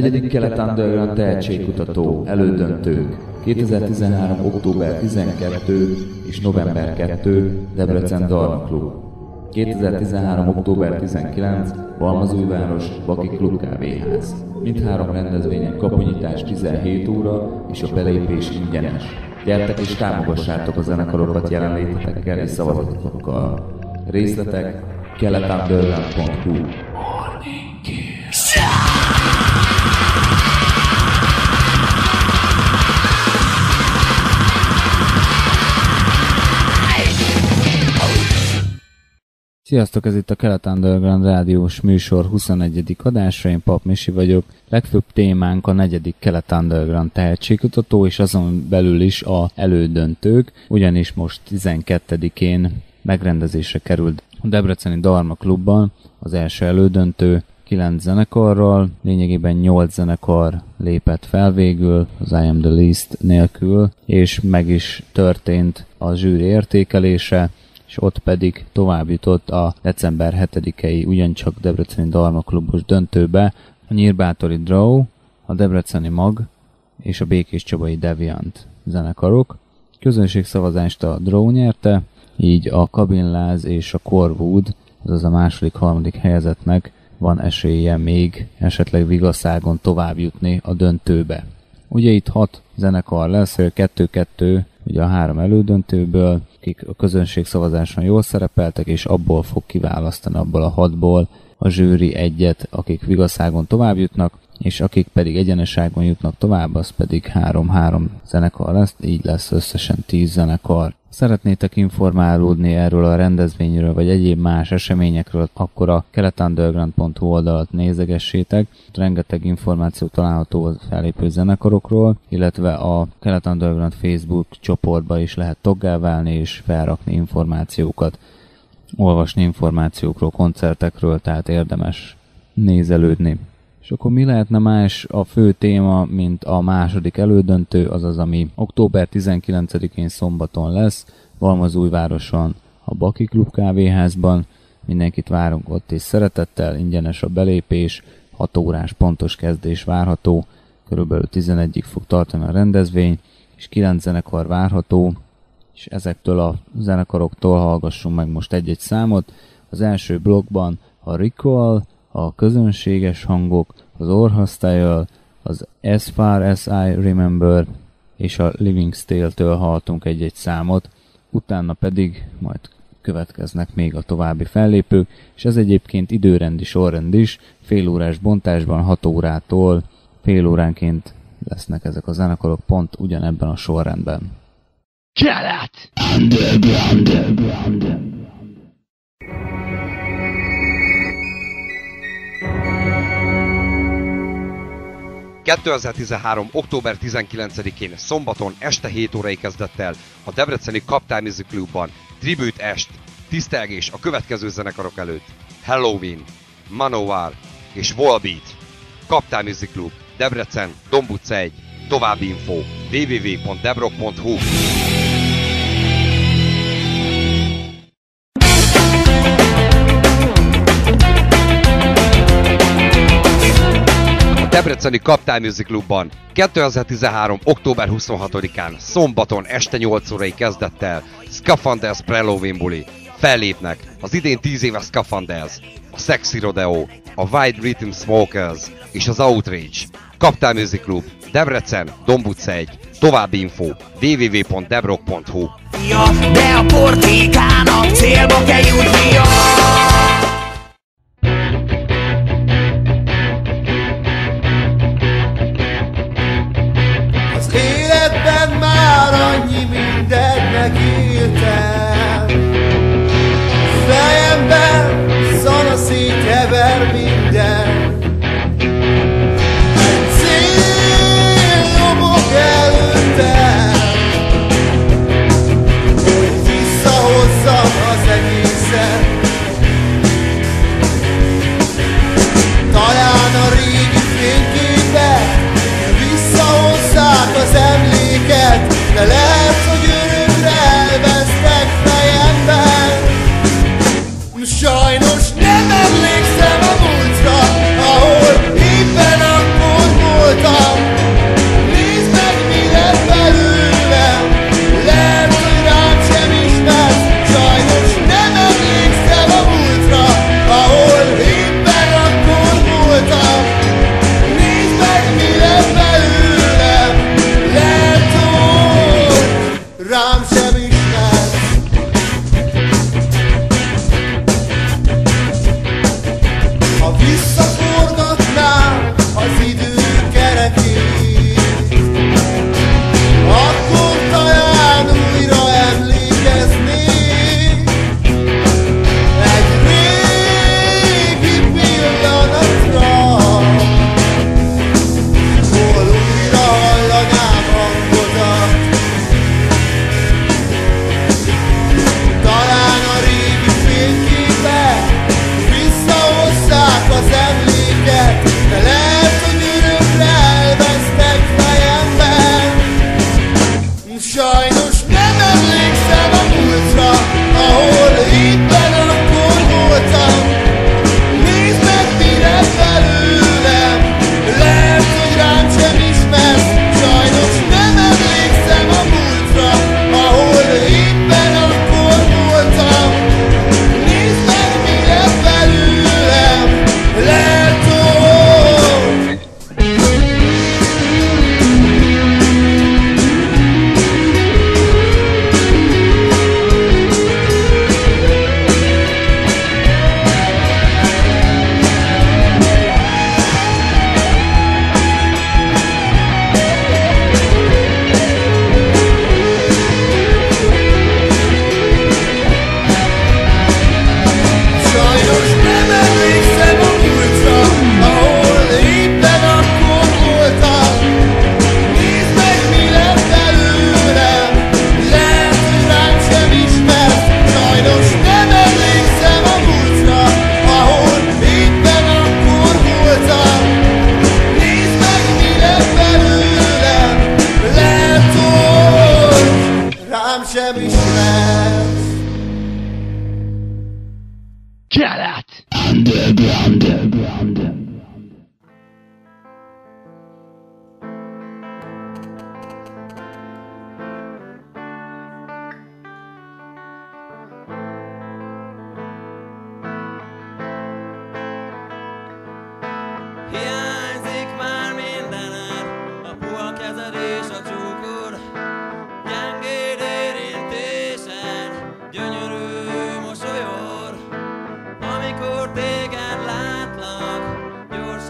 4. Kelet Underground tehetségkutató, elődöntők, 2013. október 12 és november 2, Debrecen Dark Klub, 2013. október 19, Balmazújváros, Baki Klub Kávéház. Mindhárom rendezvényen kaponyítás 17 óra és a belépés ingyenes. Gyertek és támogassátok a zenekarokat jelenlétetekkel és szavazatokkal. Részletek keletunderground.hu. Sziasztok, ez itt a Kelet Underground rádiós műsor 21. adásra, én Pap Misi vagyok. Legfőbb témánk a 4. Kelet Underground tehetségkutató, és azon belül is a elődöntők, ugyanis most 12-én megrendezésre került a Debreceni Darma Klubban az első elődöntő, 9 zenekarral, lényegében 8 zenekar lépett fel végül, az I Am The Least nélkül, és meg is történt a zsűri értékelése, és ott pedig tovább jutott a december 7-i ugyancsak Debreceni Darma Klubos döntőbe a nyírbátori Draw, a debreceni Mag és a békéscsabai Deviant zenekarok. Közönségszavazást a Draw nyerte, így a Cabin Láz és a Corwood, azaz a második-harmadik helyezettnek van esélye még esetleg vigaszágon tovább jutni a döntőbe. Ugye itt 6 zenekar lesz, hogy 2-2, ugye a 3 elődöntőből, akik a közönségszavazáson jól szerepeltek, és abból fog kiválasztani, abból a 6-ból a zsűri 1-et, akik vigaszágon tovább jutnak, és akik pedig egyeneságon jutnak tovább, az pedig 3-3 zenekar lesz, így lesz összesen 10 zenekar. Szeretnétek informálódni erről a rendezvényről, vagy egyéb más eseményekről, akkor a keletunderground.hu oldalat nézegessétek. Rengeteg információ található a fellépő zenekarokról, illetve a Kelet Underground Facebook csoportba is lehet taggá válni és felrakni információkat, olvasni információkról, koncertekről, tehát érdemes nézelődni. És akkor mi lehetne más a fő téma, mint a második elődöntő, azaz ami október 19-én szombaton lesz, Balmazújvároson, a Baki Klub Kávéházban. Mindenkit várunk ott és szeretettel, ingyenes a belépés, 6 órás pontos kezdés várható, körülbelül 11-ig fog tartani a rendezvény, és 9 zenekar várható, és ezektől a zenekaroktól hallgassunk meg most egy-egy számot. Az első blokkban a Recall, a közönséges hangok, az Orha Style, az As Far As I Remember és a Living's Tale-től hallottunk egy-egy számot, utána pedig majd következnek még a további fellépők, és ez egyébként időrendi sorrend is, fél órás bontásban 6 órától fél óránként lesznek ezek a zenekarok pont ugyanebben a sorrendben. Kelet Underground. – 2013. október 19-én szombaton este 7 órai kezdett el a debreceni Cup Time Music Clubban Tribute Est, tisztelgés a következő zenekarok előtt: Halloween, Manowar és Wall Beat. Cup Time Music Club, Debrecen, Dom utca 1. További info www.debrok.hu. Debreceni Cup Time Music Clubban 2013. október 26-án szombaton este 8 órai kezdett el Skaffanders Prello Windbully. Fellépnek az idén 10 éves Skaffanders, a Sexy Rodeo, a Wide Rhythm Smokers és az Outrage. Cup Time Music Club, Debrecen, Domb utca 1. További info www.debrok.hu. De a portékának célba kell jutnia. Annyi mindent megírtál, fejemben szanaszét hever minden. Egy szél nyomok előttem, hogy visszahozzam az egészen.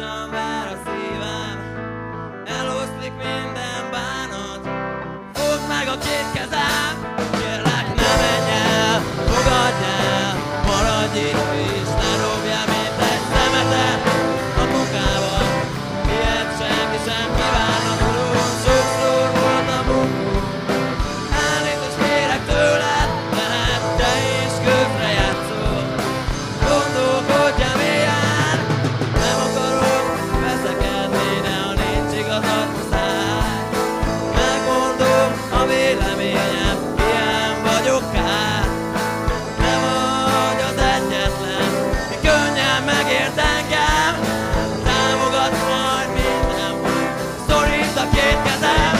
lassan vár a szívem, eloszlik minden bánat. Fogd meg a két kezem, kérlek ne menj el, fogadj el, maradj itt is, ne dobjál mint egy szemetet a munkába. Ilyet senki sem kívánna, tudunk, sokszor volt a bunkunk. Elnézést kérek tőled, lehet te is közre játszol. Gondolkodja mélyen, nem akarok veszekedni, de ha nincs igazad, muszáj. Megmondom a véleményem, ilyen vagyok kár. Nem vagy az egyetlen, mi könnyen megért engem. Támogatsz majd mindenhol, szorít a két kezem.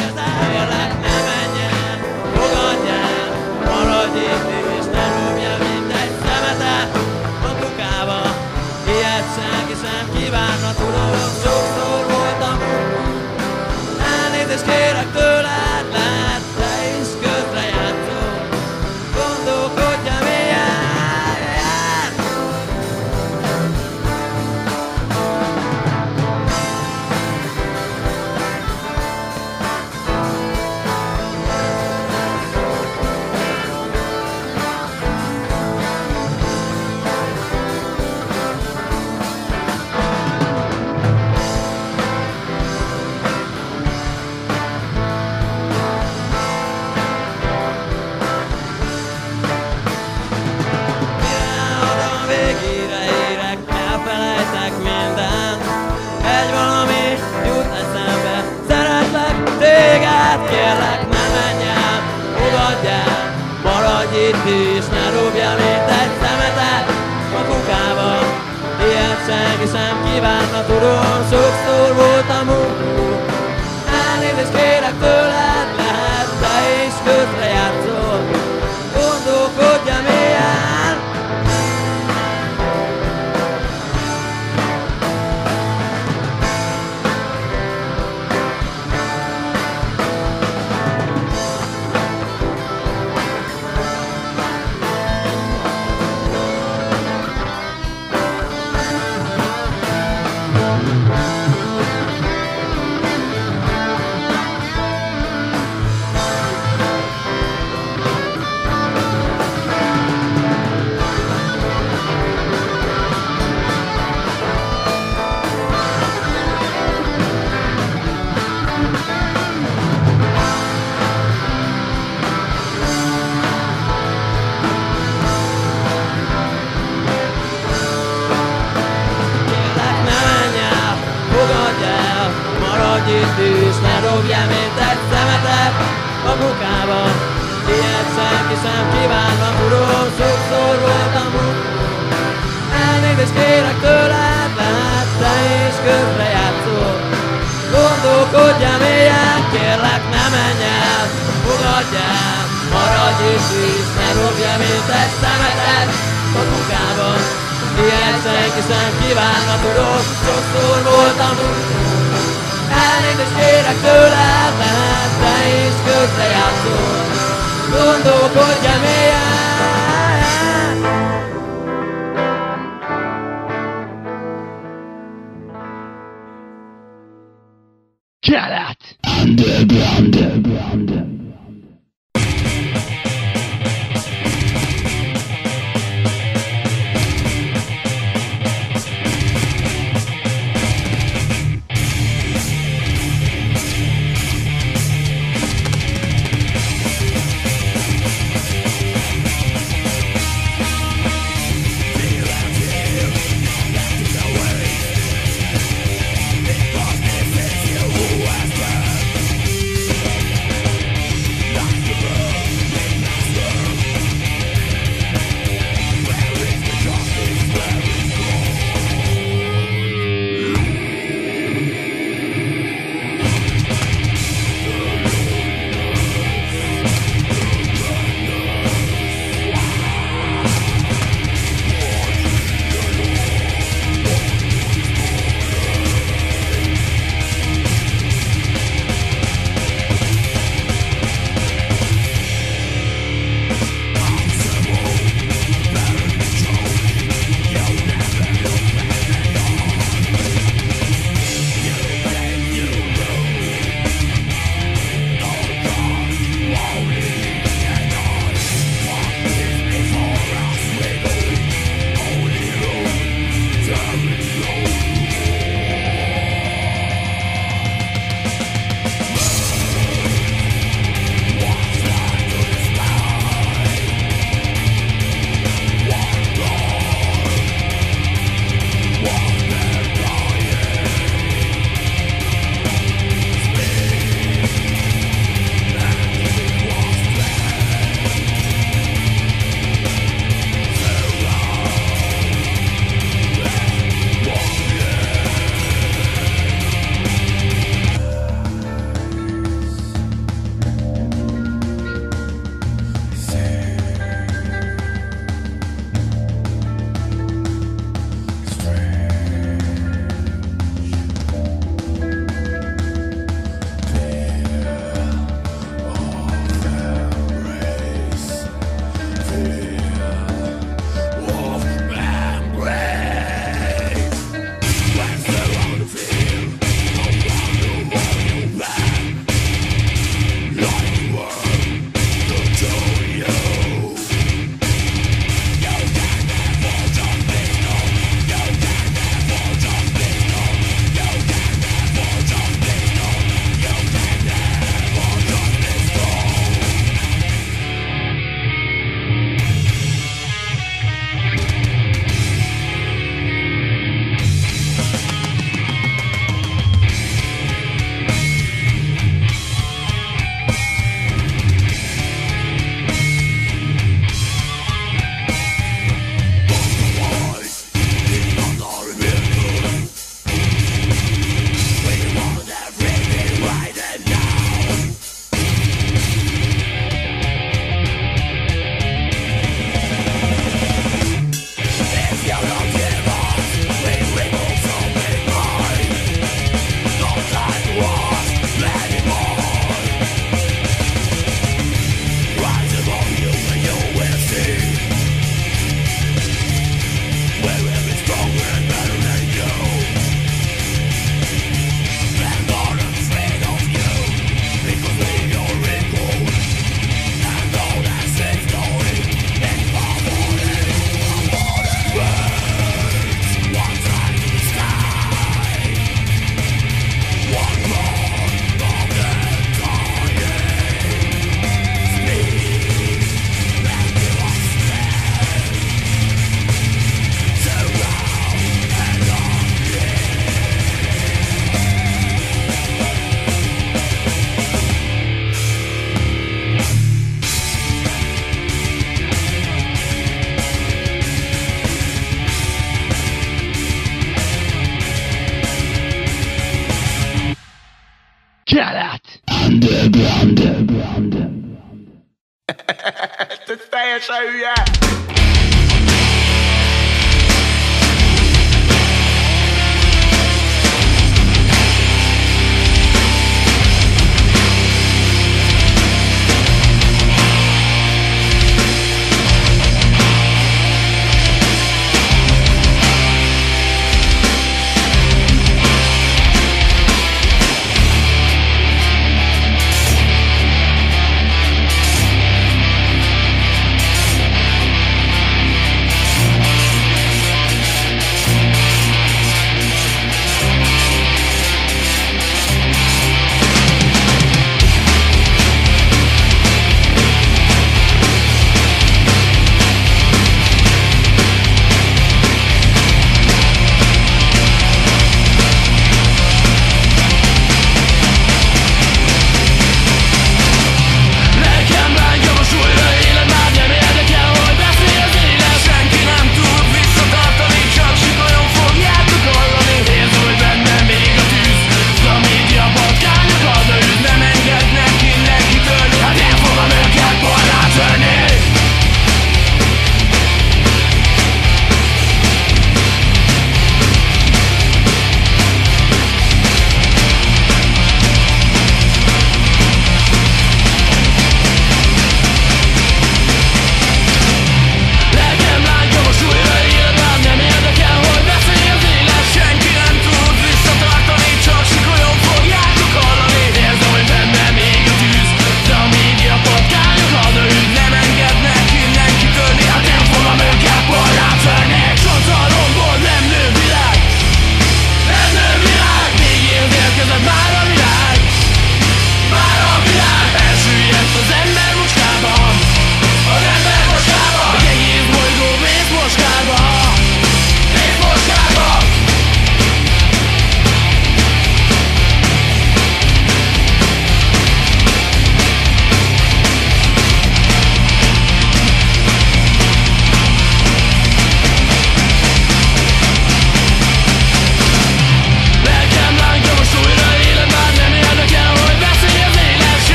Kérlek ne menj el, fogadj el, maradj itt és ne rúgja mindegy szemetet a kukába. Ilyet senki sem kívánna, tudom, sokszor voltam bunkunk. Elnézést kérek tőled, lehet te is közrejátszol. Gondolkodja mélyen. Királladom, végére érek, elfelejtek mindent. Egy valami jut eszembe, szeretlek téged. Kérlek ne menj el, fogadj el, maradj itt is, ne rúgjál mint egy szemetet a kukába. Ilyet senki sem kívánna, tudom, sokszor voltam bunkunk. Elnézést kérek tőled, lehet te is közrejátszol. Gondolkodja mélyen. Kérlek ne menj el, fogadj el, maradj itt is, ne dobjál mint egy szemetet a kukába. Ilyet senki sem kívánna, tudom, sokszor voltam bunkunk. Elnézést kérek tőled, lehet te is közrejátszol. Gondolkodja mélyen, kérlek ne menj el, fogadj el, maradj itt is, ne dobjál mint egy szemetet a kukába. Ilyet senki sem kívánna, tudom, sokszor voltam bunkunk. Elnézést kérek tőled, lehet te is közrejátszol. Gondolkodja mélyen. Kelet Underground. Kelet Underground. Ez teljesen hülye!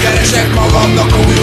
Keresek magamnak új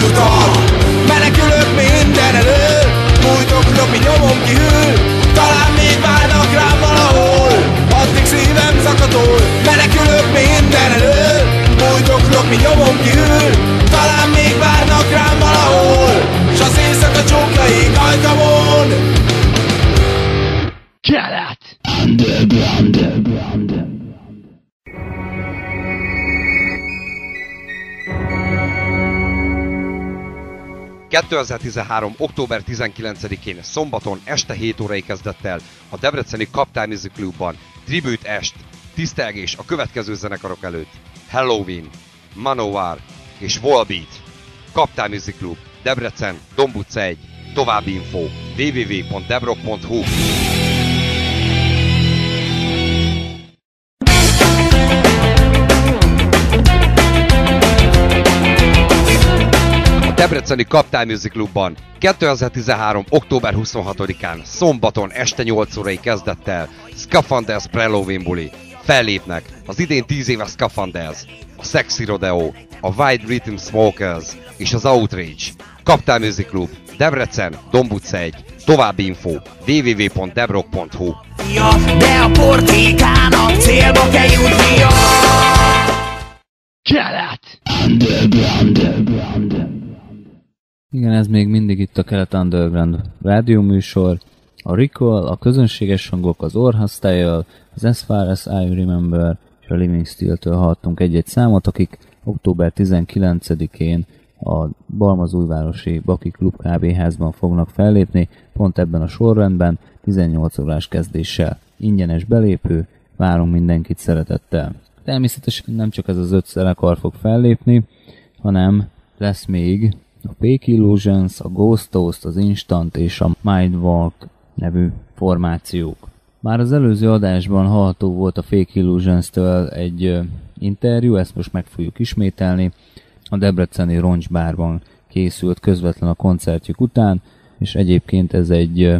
utat, menekülök minden elől, Bújtok, nopi nyomom kihűl, talán még várnak rám valahol. Addig szívem zakatol, menekülök minden elől. Bújtok, nopi nyomom kihűl, talán még várnak rám valahol. S az éjszaka csóklaik ajkamon. Kelet Underground. ...2013. október 19-én szombaton este 7 órai kezdett el a Debreceni Captain Music Clubban Tribute Est, tisztelgés a következő zenekarok előtt: Halloween, Manowar és Wall Beat. Captain Music Club, Debrecen, Domb utca 1. További info www.debrock.hu. Debreceni Captain Music Clubban 2013. október 26-án szombaton este 8 órai kezdett el Skaffanders Prello Windbully. Fellépnek az idén 10 éves Skaffanders, a Sexy Rodeo, a Wide Rhythm Smokers és az Outrage. Captain Music Club, Debrecen, Domb utca 1. További info www.debrock.hu. De a portékának célba kell jutnia. Kelet Underground. Igen, ez még mindig itt a Kelet Underground rádióműsor, a Recall, a közönséges hangok, az Orha Style, az As far as I Remember és a Living's Tale-től hallottunk egy-egy számot, akik október 19-én a Balmazújvárosi Baki Klub KB-házban fognak fellépni, pont ebben a sorrendben, 18 órás kezdéssel. Ingyenes belépő, várunk mindenkit szeretettel. Természetesen nem csak ez az 5 zenekar fog fellépni, hanem lesz még a Fake Illusions, a Ghost Toast, az Instant és a Mindwalk nevű formációk. Már az előző adásban hallható volt a Fake Illusions-től egy interjú, ezt most meg fogjuk ismételni. A Debreceni Roncs bárban készült közvetlen a koncertjük után, és egyébként ez egy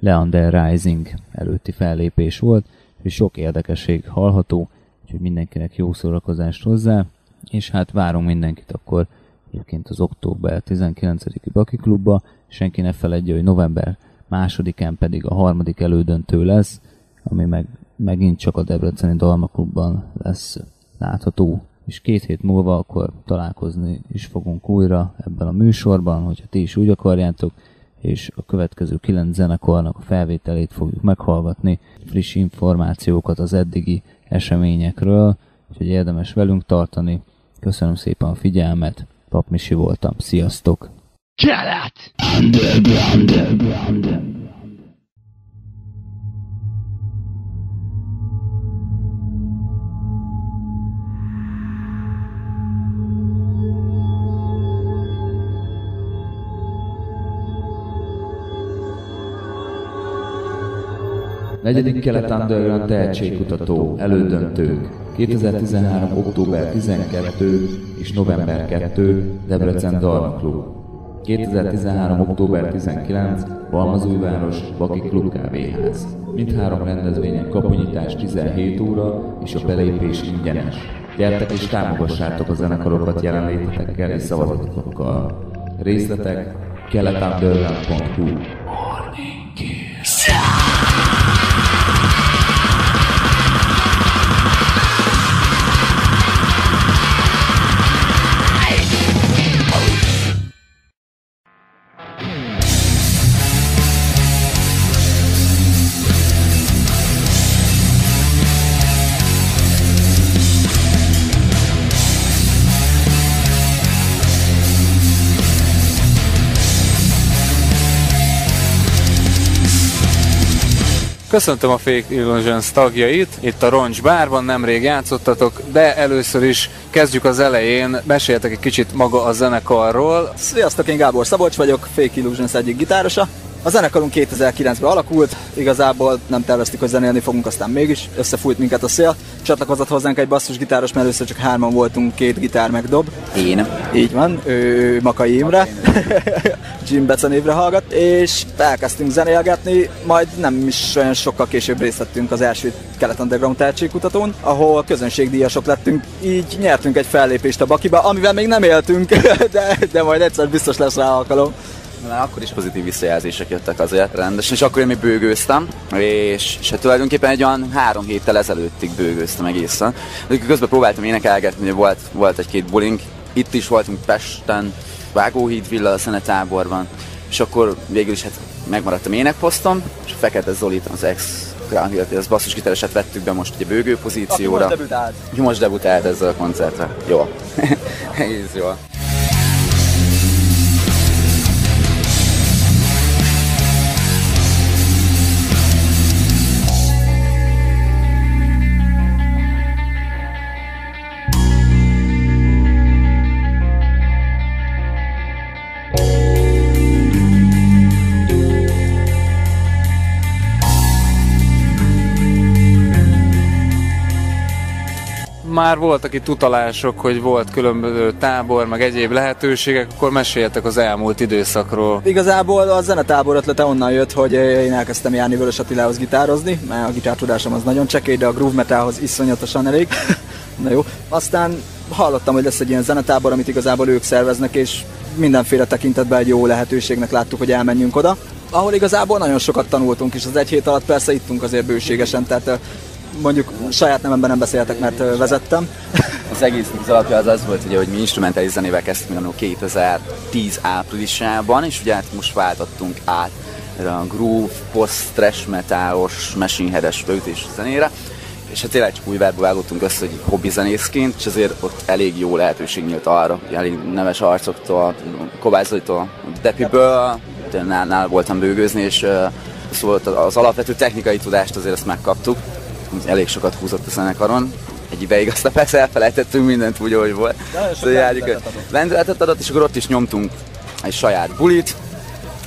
Leander Rising előtti fellépés volt, és sok érdekesség hallható, úgyhogy mindenkinek jó szórakozást hozzá, és hát várunk mindenkit akkor egyébként az október 19-i Baki Klubba. Senki ne feledje, hogy november 2-án pedig a harmadik elődöntő lesz, ami megint csak a Debreceni Dalmaklubban lesz látható. És 2 hét múlva akkor találkozni is fogunk újra ebben a műsorban, hogyha ti is úgy akarjátok, és a következő 9 zenekarnak a felvételét fogjuk meghallgatni, friss információkat az eddigi eseményekről, úgyhogy érdemes velünk tartani. Köszönöm szépen a figyelmet! Pap Misi voltam. Sziasztok! Kelet Underground. Negyedik Kelet Underground tehetségkutató, elődöntők, 2013. október 12 és november 2, Debrecen Dalmaklub, 2013. október 19, Balmazújváros, Baki Klub Kávéház. Mindhárom rendezvényen kaponyítás 17 óra és a belépés ingyenes. Gyertek és támogassátok a zenekarokat jelenlétetekkel és szavazatokkal. Részletek keletunderground.hu. Köszöntöm a Fake Illusions tagjait, itt a Roncs bárban, nemrég játszottatok, de először is kezdjük az elején, meséljetek egy kicsit maga a zenekarról. Sziasztok, én Gábor Szabolcs vagyok, Fake Illusions egyik gitárosa. A zenekarunk 2009-ben alakult, igazából nem terveztük, hogy zenélni fogunk, aztán mégis összefújt minket a szél. Csatlakozott hozzánk egy basszusgitáros, mert először csak 3-an voltunk, 2 gitár meg dob. Én. Így van, ő Makai Imre, Jim Becen évre hallgat, és elkezdtünk zenélgetni, majd nem is olyan sokkal később részt vettünk az első Kelet Underground tehetségkutatón, ahol közönségdíjasok lettünk, így nyertünk egy fellépést a Bakiba, amivel még nem éltünk, de majd egyszer biztos lesz rá alkalom. mert akkor is pozitív visszajelzések jöttek azért rendesen, és akkor én még bőgőztem, és hát tulajdonképpen egy olyan 3 héttel ezelőttig bőgőztem egészen. Közben próbáltam énekelgetni, volt egy-két bulink, itt is voltunk Pesten, Vágóhíd villa, a Szenetáborban, és akkor végül is hát megmaradtam énekposztom, és a Fekete Zolit, az ex-Groundhillert, basszusgitárosát vettük be most egy bőgő pozícióra. Aki most debütált. Most debütált ezzel a koncertre. Jó. Egész jó. Már voltak itt utalások, hogy volt különböző tábor, meg egyéb lehetőségek, akkor meséljetek az elmúlt időszakról. Igazából a zenetábor ötlete onnan jött, hogy én elkezdtem járni Vörös Attilához gitározni, mert a gitártudásom az nagyon csekély, de a groove metalhoz iszonyatosan elég. Na jó. Aztán hallottam, hogy lesz egy ilyen zenetábor, amit igazából ők szerveznek, és mindenféle tekintetben egy jó lehetőségnek láttuk, hogy elmenjünk oda, ahol igazából nagyon sokat tanultunk, és az egy hét alatt persze ittunk azért bőségesen, tehát mondjuk saját nememben nem beszéltek, mert vezettem. Az egész az alapja az az volt, ugye, hogy mi instrumentális zenével kezdtünk annól 2010 áprilisában, és ugye hát most váltottunk át a groove, post-thrash metálos, machine head-es beütés zenére, és hát tényleg csak újvárba vágottunk össze, hogy hobbizenészként, és azért ott elég jó lehetőség nyílt arra, hogy elég neves arcoktól, Kovács Zolitól, Depiből, nála voltam bőgőzni, és szóval az alapvető technikai tudást azért ezt megkaptuk. Elég sokat húzott a zenekaron, egy ideig aztán persze elfelejtettünk mindent úgy, ahogy volt. Lendületet adott, és akkor ott is nyomtunk egy saját bulit,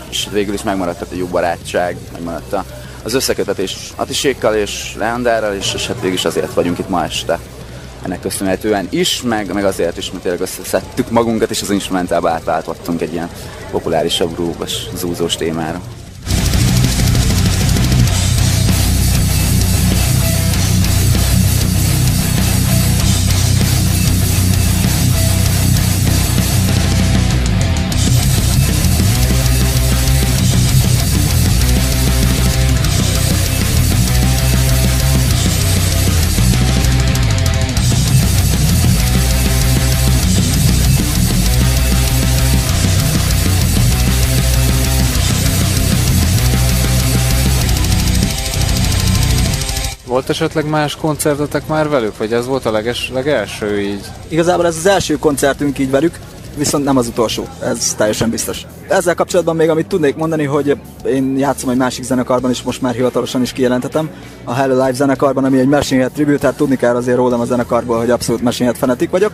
és végül is megmaradt a jó barátság, megmaradt az összekötetés Attisékkal és Leanderrel, és hát végül is azért vagyunk itt ma este. Ennek köszönhetően is, meg azért is, mert tényleg összeszedtük magunkat, és az instrumentálba átváltottunk egy ilyen populárisabb groove-os, zúzós témára. Volt esetleg más koncertetek már velük, vagy ez volt a legelső így? Igazából ez az első koncertünk így velük, viszont nem az utolsó, ez teljesen biztos. Ezzel kapcsolatban még amit tudnék mondani, hogy én játszom egy másik zenekarban, és most már hivatalosan is kijelentetem, a Hello Live zenekarban, ami egy Machine Head Tribute, tehát tudni kell azért rólam a zenekarból, hogy abszolút Machine Head fanatik vagyok.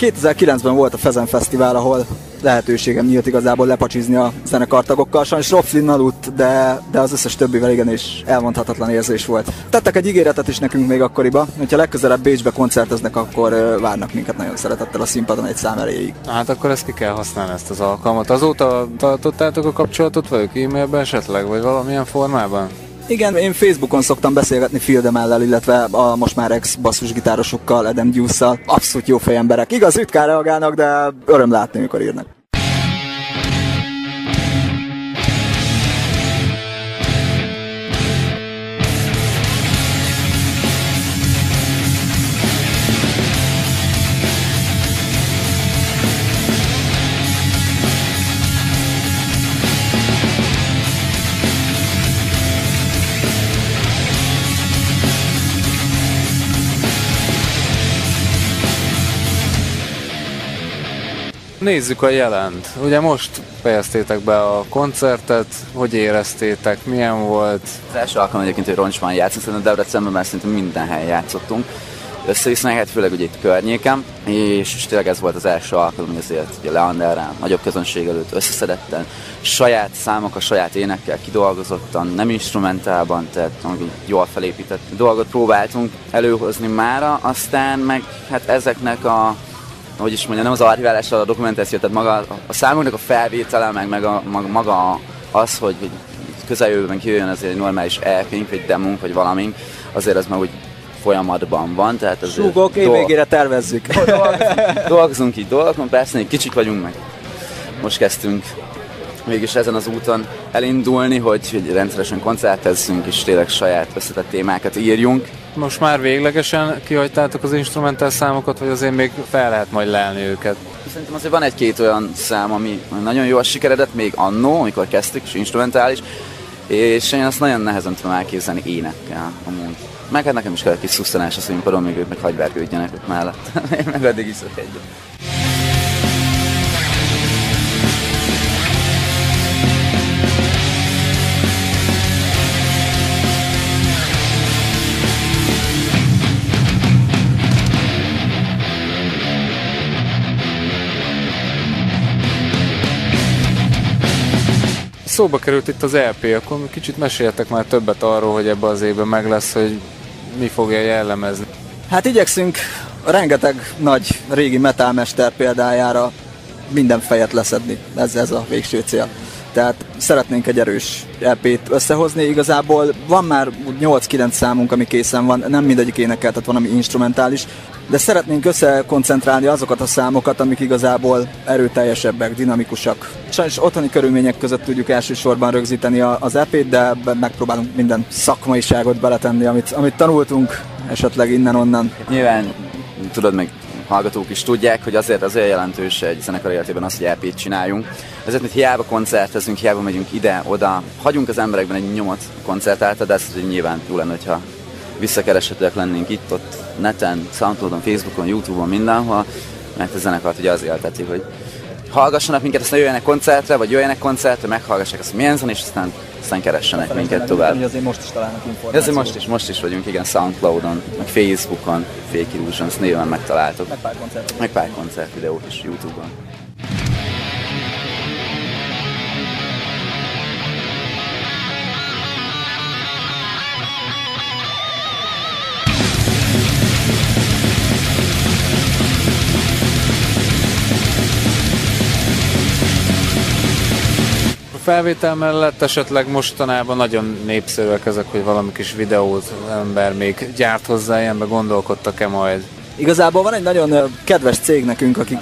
2009-ben volt a Fezen Fesztivál, ahol lehetőségem nyílt igazából lepacsizni a zenekartagokkal, sajnos Rob Flynn aludt, de az összes többivel igen, és elmondhatatlan érzés volt. Tettek egy ígéretet is nekünk még akkoriba, hogyha legközelebb Bécsbe koncerteznek, akkor várnak minket nagyon szeretettel a színpadon egy szám erejéig. Hát akkor ezt ki kell használni, ezt az alkalmat. Azóta tartottátok a kapcsolatot velük e-mailben esetleg, vagy valamilyen formában? Igen, én Facebookon szoktam beszélgetni Phil Demellel, illetve a most már ex-basszusgitárosokkal, Adam Deuce-szal. Abszolút jó fejemberek. Igaz, ritkán reagálnak, de öröm látni, amikor írnak. Nézzük a jelent. Ugye most fejeztétek be a koncertet, hogy éreztétek, milyen volt? Az első alkalom egyébként, hogy Roncsban játszunk, szerintem Debrecenben már szerintem minden helyen játszottunk. Összevisznek, hát főleg ugye itt környéken, és tényleg ez volt az első alkalom, hogy azért ugye Leanderrel, nagyobb közönség előtt összeszedetten, saját számok, a saját énekkel kidolgozottan, nem instrumentálban, tehát jól felépített dolgot próbáltunk előhozni mára, aztán meg hát ezeknek a hogy is mondjam, nem az archiválással a dokumentáció, tehát maga a számoknak a felvétele, meg maga az, hogy közeljövőben kijön azért egy normális EP-nk, vagy demunk, vagy valamink, azért az már úgy folyamatban van, tehát azért... Súgok, én végére tervezzük. Dolgozunk így, persze, még kicsik vagyunk, meg most kezdtünk mégis ezen az úton elindulni, hogy rendszeresen koncertezzünk, és tényleg saját összetett témákat írjunk. Most már véglegesen kihagytátok az instrumentál számokat, vagy azért még fel lehet majd lelni őket? Szerintem azért van egy-két olyan szám, ami nagyon jól sikeredett még annó, amikor kezdtük, és instrumentális, és én azt nagyon nehezen tudom elképzelni énekkel amúgy. Meg hát nekem is kell egy kis szusztanás a színpadon, még ők meg hagyvergődjenek ott mellett. Én meg addig iszok egyet. Szóba került itt az LP, akkor kicsit meséltek már többet arról, hogy ebben az évben meg lesz, hogy mi fogja jellemezni. Hát igyekszünk rengeteg nagy régi metalmester példájára minden fejet leszedni, ez a végső cél. Tehát szeretnénk egy erős LP-t összehozni, igazából van már 8-9 számunk, ami készen van, nem mindegyik énekeltet, van ami instrumentális, de szeretnénk összekoncentrálni azokat a számokat, amik igazából erőteljesebbek, dinamikusak. Sajnos otthoni körülmények között tudjuk elsősorban rögzíteni az EP-t, de megpróbálunk minden szakmaiságot beletenni, amit tanultunk esetleg innen-onnan. Nyilván, tudod meg, hallgatók is tudják, hogy azért jelentős egy zenekar életében az, hogy LP-t csináljunk. Ezért, mert hiába koncertezünk, hiába megyünk ide-oda, hagyunk az emberekben egy nyomot koncert által, de ez nyilván túl lenne, hogyha visszakereshetőek lennénk itt-ott, neten, Soundcloudon, Facebookon, Youtube-on, mindenhol, mert a zenekart ugye az élteti, hogy hallgassanak minket, aztán jöjjenek koncertre, meghallgassák azt, hogy milyen zen, és aztán keressenek minket tovább. Azért most is találnak információt. Azért most is vagyunk, igen, Soundcloudon, meg Facebookon, Fake Illusions néven megtaláltok. Meg pár koncert videót is Youtube-on. Felvétel mellett esetleg mostanában nagyon népszerűek ezek, hogy valami kis videót ember még gyárt hozzá, ilyenbe gondolkodtak-e majd? Igazából van egy nagyon kedves cég nekünk, akik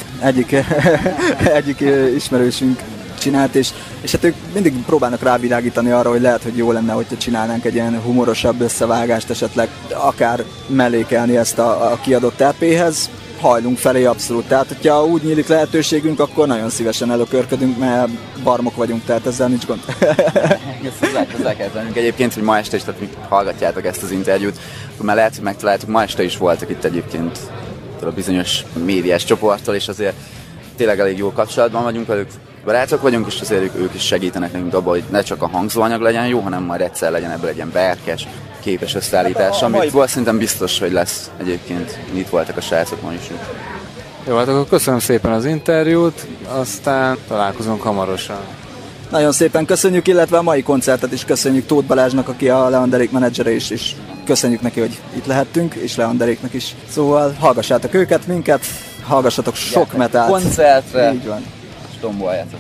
egyik ismerősünk csinált, és hát ők mindig próbálnak rávilágítani arra, hogy lehet, hogy jó lenne, hogyha csinálnánk egy ilyen humorosabb összevágást esetleg, akár mellékelni ezt a kiadott EP-hez. Hajlunk felé abszolút, tehát hogyha úgy nyílik lehetőségünk, akkor nagyon szívesen előkörködünk, mert barmok vagyunk, tehát ezzel nincs gond. Hozzá kell tennünk egyébként, hogy ma este is, tehát mi hallgatjátok ezt az interjút, mert lehet, hogy megtaláltuk, ma este is voltak itt egyébként a bizonyos médiás csoporttal, és azért tényleg elég jó kapcsolatban vagyunk velük, barátok vagyunk, és azért ők is segítenek nekünk abban, hogy ne csak a hangzóanyag legyen jó, hanem majd egyszer legyen ebből egy ilyen berkes, képes összeállítás, amit volt, szerintem biztos, hogy lesz egyébként. Itt voltak a srácok ma is. Jó, hát akkor köszönöm szépen az interjút, aztán találkozunk hamarosan. Nagyon szépen köszönjük, illetve a mai koncertet is köszönjük Tóth Balázsnak, aki a Leanderék menedzsere is, és köszönjük neki, hogy itt lehettünk, és Leanderéknek is. Szóval hallgassátok őket, minket, hallgassatok sok metált. Koncertre! Így van. És tomboljátok.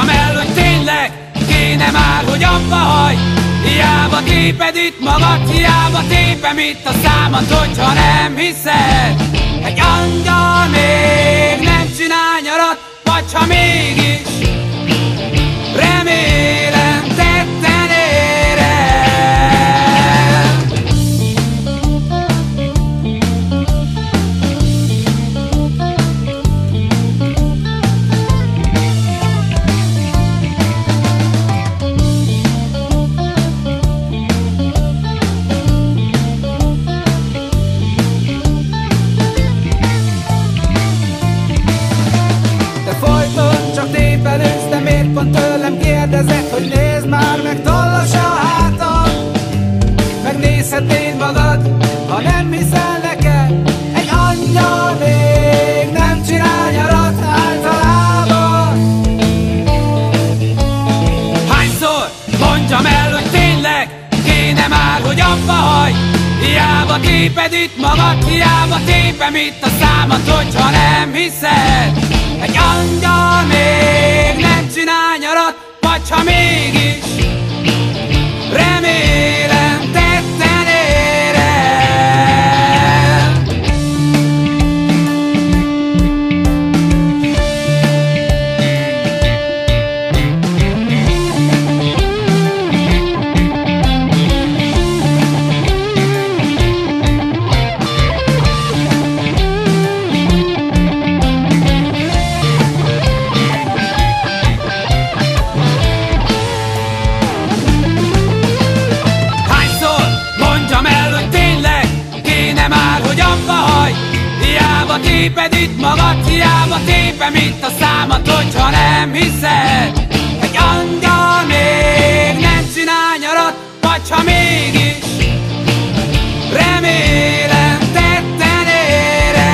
Mondtam el, hogy tényleg kéne már, hogy abba hagy. Hiába téped itt magad, hiába tépem itt a számat, hogyha nem hiszed. Egy angyal még nem csinál nyarat, vagy ha mégis, remélem tetten éred. Te folyton csak tépelősz, de miért pont tőlem kérdezed, hogy nézd már meg, tollas a hátad. Megnézhetnéd magad, ha nem hiszel neked. Egy angyal még nem csinál nyarat általában. Hányszor mondjam el, hogy tényleg kéne már, hogy abba hagy. Hiába téped itt magad, hiába tépem itt a számat, hogyha nem hiszed. Egy angyal még nem csinál nyarat, vagy ha mégis, remélem tetten éred. Hiába téped itt magad, hiába tépem itt a számat, hogyha nem hiszed. Egy angyal még nem csinál nyarat, vagy ha mégis, remélem tetten éred.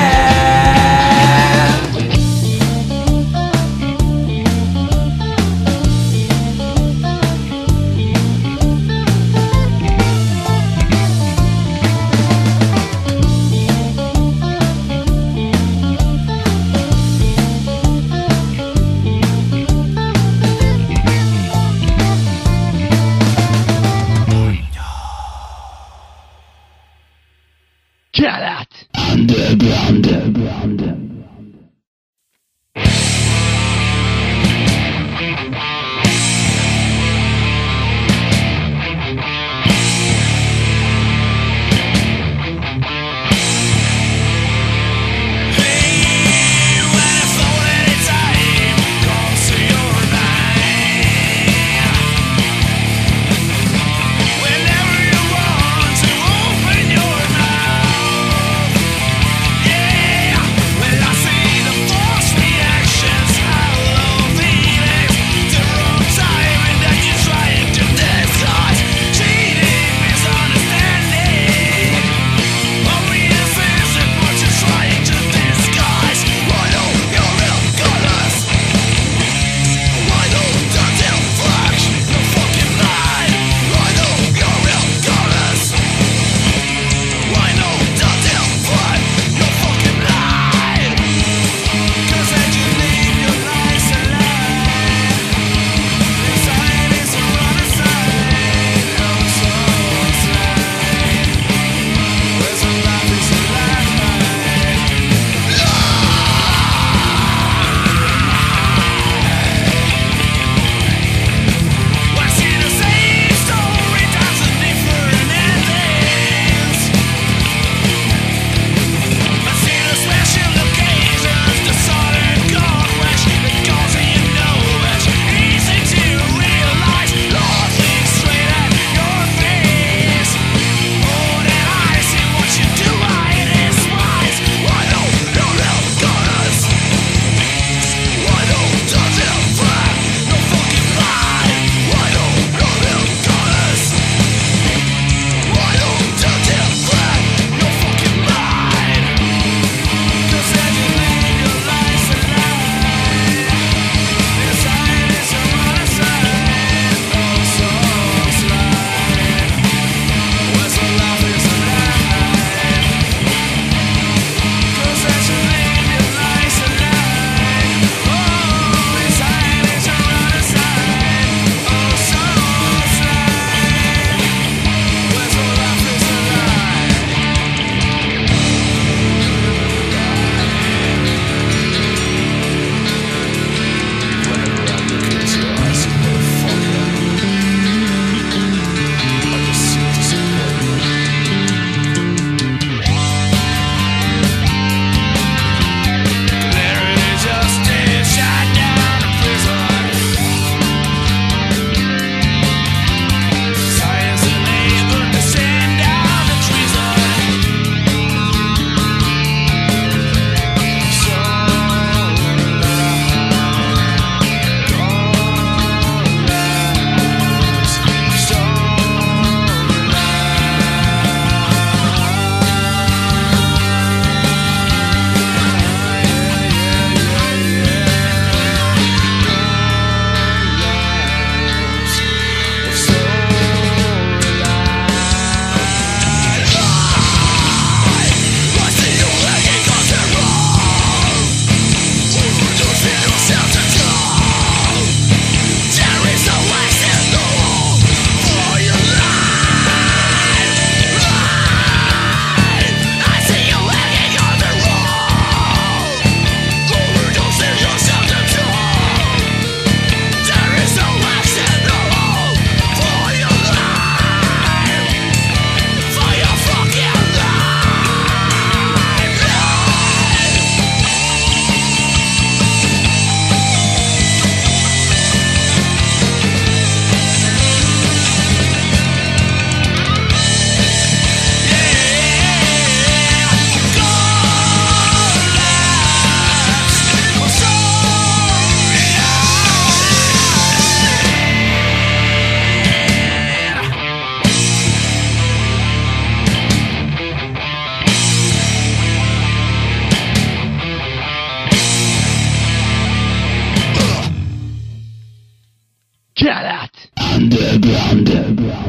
Kelet Underground.